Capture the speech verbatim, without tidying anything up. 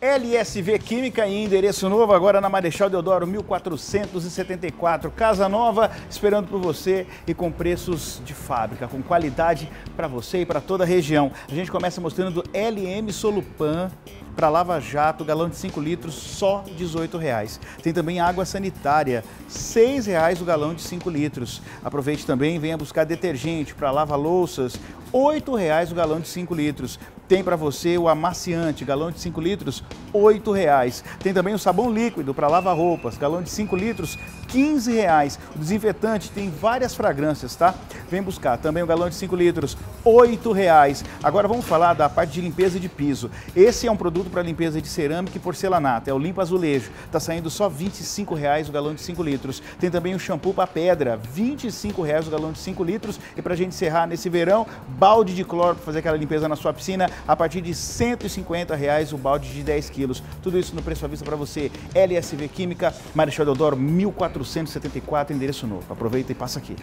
L S V Química em endereço novo, agora na Marechal Deodoro mil quatrocentos e setenta e quatro, Casa Nova, esperando por você e com preços de fábrica, com qualidade para você e para toda a região. A gente começa mostrando L M Solupan para Lava Jato, galão de cinco litros, só dezoito reais. Tem também água sanitária, seis reais o galão de cinco litros. Aproveite também, venha buscar detergente para lava-louças, oito reais o galão de cinco litros. Tem para você o amaciante, galão de cinco litros, oito reais. Tem também o sabão líquido para lavar-roupas, galão de cinco litros, quinze reais. O desinfetante tem várias fragrâncias, tá? Vem buscar também o galão de cinco litros, oito reais. Agora vamos falar da parte de limpeza de piso. Esse é um produto para limpeza de cerâmica e porcelanato, é o Limpa Azulejo. Está saindo só vinte e cinco reais o galão de cinco litros. Tem também o shampoo para pedra, vinte e cinco reais o galão de cinco litros. E para a gente encerrar nesse verão, balde de cloro para fazer aquela limpeza na sua piscina, a partir de cento e cinquenta reais o balde de dez quilos. Tudo isso no preço à vista para você. L S V Química, Marechal Deodoro, mil quatrocentos e setenta e quatro, endereço novo. Aproveita e passa aqui.